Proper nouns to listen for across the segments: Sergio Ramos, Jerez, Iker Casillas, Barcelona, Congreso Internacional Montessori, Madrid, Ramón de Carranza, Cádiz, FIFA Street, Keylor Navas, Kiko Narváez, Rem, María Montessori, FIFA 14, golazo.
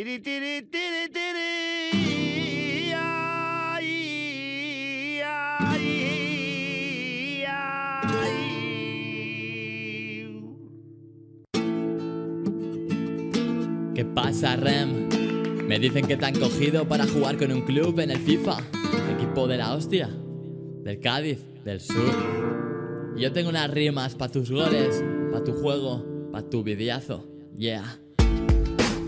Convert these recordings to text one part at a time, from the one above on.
Tiri, tiri, tiri, tiri. Ay, ay, ay. ¿Qué pasa, Rem? Me dicen que te han cogido para jugar con un club en el FIFA. Equipo de la hostia. Del Cádiz, del sur. Yo tengo unas rimas para tus goles, para tu juego, para tu videazo. Yeah.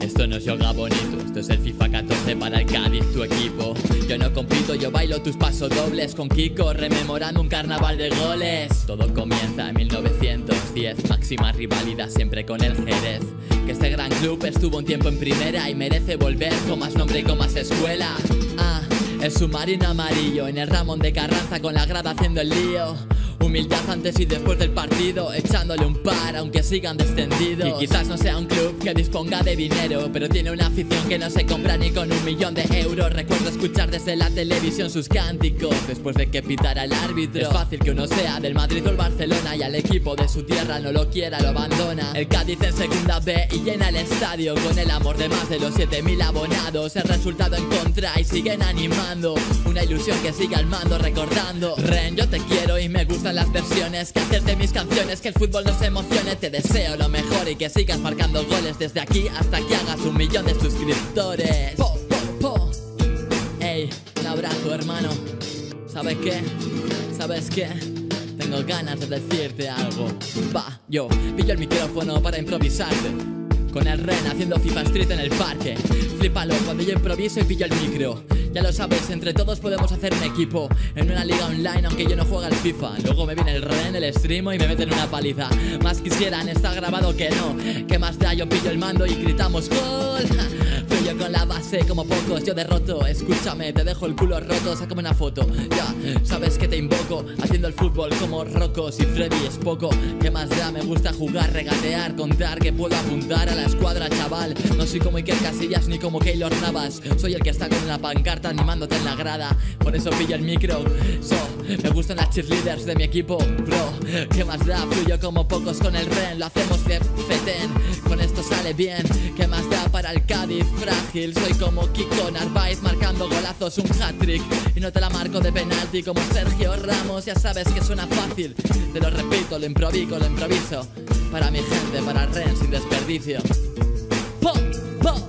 Esto no es yoga bonito, esto es el FIFA 14 para el Cádiz, tu equipo. Yo no compito, yo bailo tus pasos dobles con Kiko, rememorando un carnaval de goles. Todo comienza en 1910, máxima rivalidad siempre con el Jerez. Que este gran club estuvo un tiempo en primera y merece volver con más nombre y con más escuela. Ah, el submarino amarillo, en el Ramón de Carranza con la grada haciendo el lío. Humildad antes y después del partido, echándole un par aunque sigan descendidos. Y quizás no sea un club que disponga de dinero, pero tiene una afición que no se compra ni con 1.000.000 de euros. Recuerdo escuchar desde la televisión sus cánticos después de que pitara el árbitro. Es fácil que uno sea del Madrid o el Barcelona y al equipo de su tierra no lo quiera, lo abandona. El Cádiz en segunda B y llena el estadio con el amor de más de los 7.000 abonados. El resultado en contra y siguen animando, una ilusión que sigue al mando recordando. Ren, yo te quiero y me gusta las versiones que haces de mis canciones, que el fútbol nos emocione. Te deseo lo mejor y que sigas marcando goles desde aquí hasta que hagas 1.000.000 de suscriptores. Po, po, po. Ey, un abrazo, hermano. ¿Sabes qué? ¿Sabes qué? Tengo ganas de decirte algo. Va, yo pillo el micrófono para improvisarte con el Ren haciendo FIFA Street en el parque. Flipalo cuando yo improviso y pillo el micro. Ya lo sabes, entre todos podemos hacer un equipo en una liga online, aunque yo no juegue al FIFA. Luego me viene el Ren, el streamo y me meten una paliza. Más quisieran, está grabado que no. ¿Qué más da? Yo pillo el mando y gritamos ¡gol! Fluyo con la base como pocos, yo derroto. Escúchame, te dejo el culo roto, sácame una foto. Ya, sabes que te invoco, haciendo el fútbol como Rocco. Si Freddy es poco, ¿qué más da? Me gusta jugar, regatear, contar que puedo apuntar a la escuadra, chaval. No soy como Iker Casillas ni como Keylor Navas. Soy el que está con una pancarta animándote en la grada, por eso pillo el micro. Me gustan las cheerleaders de mi equipo, bro. ¿Qué más da? Fluyo como pocos con el Ren, lo hacemos de fetén, con esto sale bien. ¿Qué más da para el Cádiz frágil? Soy como Kiko Narváez marcando golazos, un hat-trick, y no te la marco de penalti como Sergio Ramos. Ya sabes que suena fácil, te lo repito, lo improviso, para mi gente, para el Ren sin desperdicio. ¡Po! ¡Po!